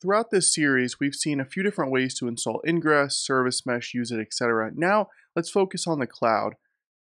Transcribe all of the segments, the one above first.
Throughout this series, we've seen a few different ways to install Ingress, Service Mesh, use it, etc. Now, let's focus on the cloud.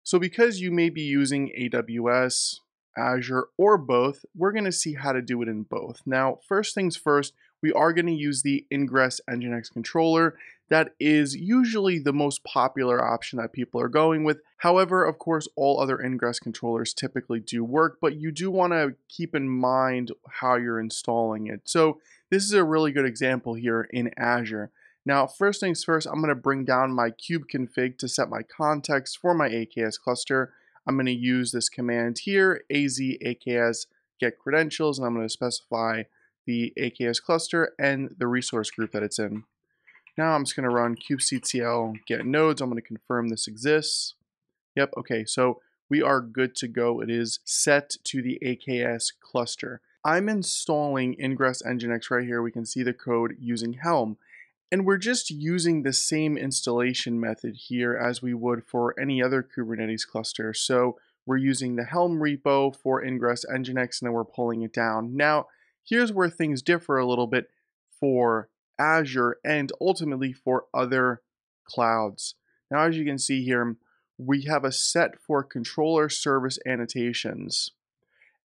So because you may be using AWS, Azure, or both, we're going to see how to do it in both. Now, first things first, we are going to use the Ingress NGINX controller. That is usually the most popular option that people are going with. However, of course, all other Ingress controllers typically do work, but you do want to keep in mind how you're installing it. So this is a really good example here in Azure. Now, first things first, I'm going to bring down my kubeconfig to set my context for my AKS cluster. I'm going to use this command here, az aks get credentials, and I'm going to specify the AKS cluster and the resource group that it's in. Now I'm just going to run kubectl get nodes. I'm going to confirm this exists. Yep, okay, so we are good to go. It is set to the AKS cluster. I'm installing Ingress NGINX right here. We can see the code using Helm. And we're just using the same installation method here as we would for any other Kubernetes cluster. So we're using the Helm repo for Ingress NGINX, and then we're pulling it down. Now, here's where things differ a little bit for Azure and ultimately for other clouds. Now, as you can see here, we have a set for controller service annotations.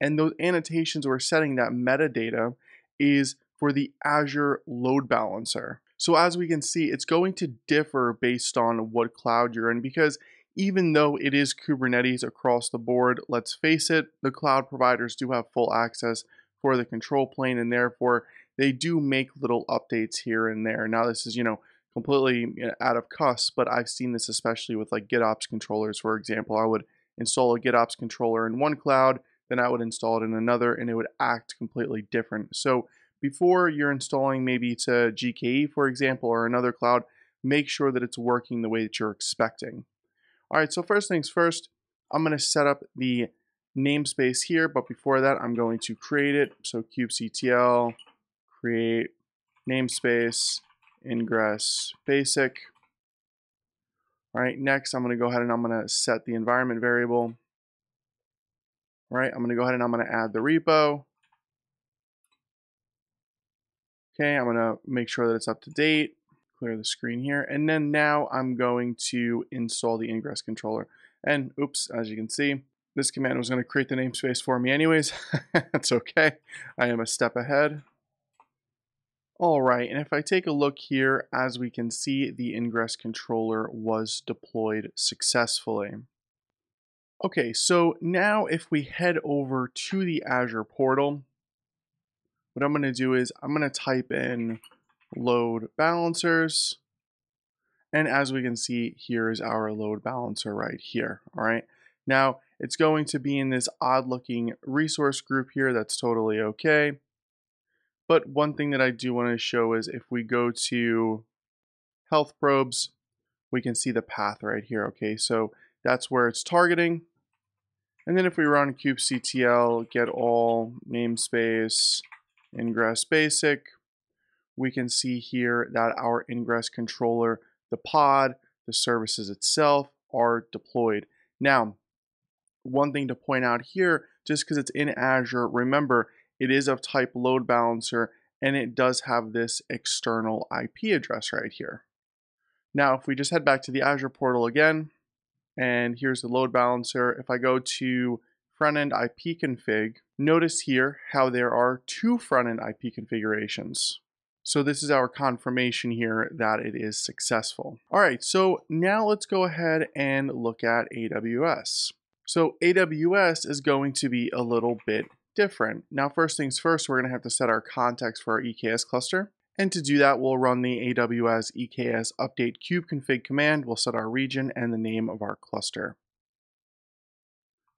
And those annotations we're setting, that metadata, is for the Azure load balancer. So as we can see, it's going to differ based on what cloud you're in, because even though it is Kubernetes across the board, let's face it, the cloud providers do have full access for the control plane, and therefore they do make little updates here and there. Now this is, you know, completely out of cuss, but I've seen this especially with like GitOps controllers, for example. I would install a GitOps controller in one cloud, then I would install it in another, and it would act completely different. So before you're installing maybe to GKE, for example, or another cloud, make sure that it's working the way that you're expecting. All right, so first things first, I'm going to set up the namespace here, but before that, I'm going to create it. So kubectl create namespace ingress basic. All right, next, I'm going to go ahead and I'm going to set the environment variable. All right, I'm going to go ahead and I'm going to add the repo. Okay, I'm going to make sure that it's up to date, clear the screen here, and then now I'm going to install the Ingress controller. And oops, as you can see, this command was going to create the namespace for me anyways. That's okay. I am a step ahead. All right, and if I take a look here, as we can see, the Ingress controller was deployed successfully. Okay, so now if we head over to the Azure portal, what I'm going to do is I'm going to type in load balancers. And as we can see, here is our load balancer right here. All right. Now it's going to be in this odd looking resource group here. That's totally okay. But one thing that I do want to show is if we go to health probes, we can see the path right here. Okay. So that's where it's targeting. And then if we run kubectl get all namespace ingress basic, we can see here that our ingress controller, the pod, the services itself are deployed. Now, one thing to point out here, just because it's in Azure, remember it is of type load balancer and it does have this external IP address right here. Now, if we just head back to the Azure portal again, and here's the load balancer. If I go to front-end IP config, notice here how there are two front-end IP configurations. So this is our confirmation here that it is successful. All right, so now let's go ahead and look at AWS. So AWS is going to be a little bit different. Now, first things first, we're gonna have to set our context for our EKS cluster. And to do that, we'll run the AWS EKS update kubeconfig command. We'll set our region and the name of our cluster.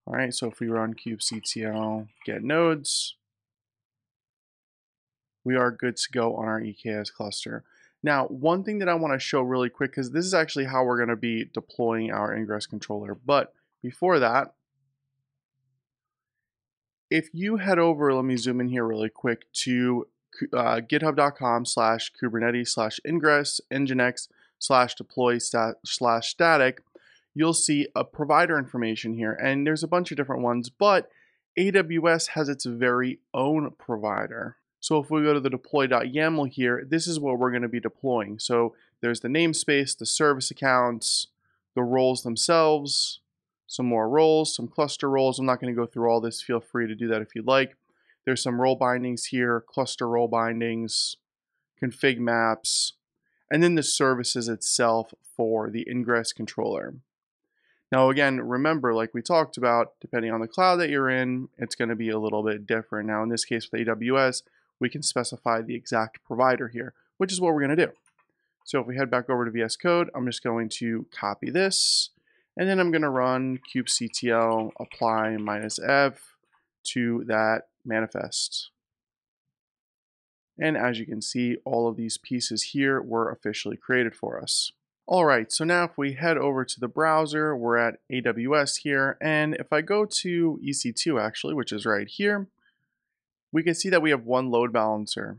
All right, so if we run kubectl get nodes, we are good to go on our EKS cluster. Now, one thing that I want to show really quick, because this is actually how we're going to be deploying our Ingress controller. But before that, if you head over, let me zoom in here really quick to github.com/kubernetes/ingress-nginx/deploy/static, you'll see a provider information here, and there's a bunch of different ones, but AWS has its very own provider. So if we go to the deploy.yaml here, this is what we're going to be deploying. So there's the namespace, the service accounts, the roles themselves, some more roles, some cluster roles. I'm not going to go through all this. Feel free to do that if you'd like. There's some role bindings here, cluster role bindings, config maps, and then the services itself for the Ingress controller. Now again, remember, like we talked about, depending on the cloud that you're in, it's going to be a little bit different. Now in this case with AWS, we can specify the exact provider here, which is what we're going to do. So if we head back over to VS Code, I'm just going to copy this, and then I'm going to run kubectl apply -f to that manifest. And as you can see, all of these pieces here were officially created for us. All right, so now if we head over to the browser, we're at AWS here. And if I go to EC2 actually, which is right here, we can see that we have one load balancer.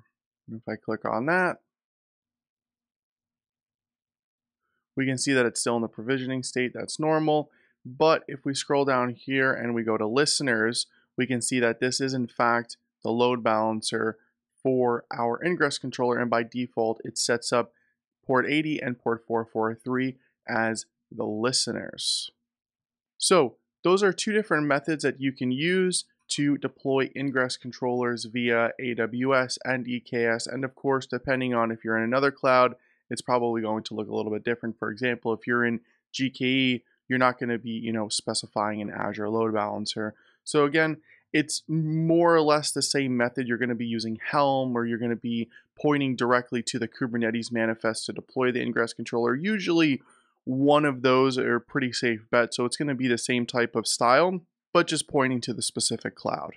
If I click on that, we can see that it's still in the provisioning state. That's normal. But if we scroll down here and we go to listeners, we can see that this is in fact the load balancer for our Ingress controller. And by default, it sets up port 80 and port 443 as the listeners. So those are two different methods that you can use to deploy Ingress controllers via AWS and EKS. And of course, depending on if you're in another cloud, it's probably going to look a little bit different. For example, if you're in GKE, you're not going to be, specifying an Azure load balancer. So again, it's more or less the same method. You're going to be using Helm, or you're going to be pointing directly to the Kubernetes manifest to deploy the Ingress controller. Usually one of those are a pretty safe bet. So it's going to be the same type of style, but just pointing to the specific cloud.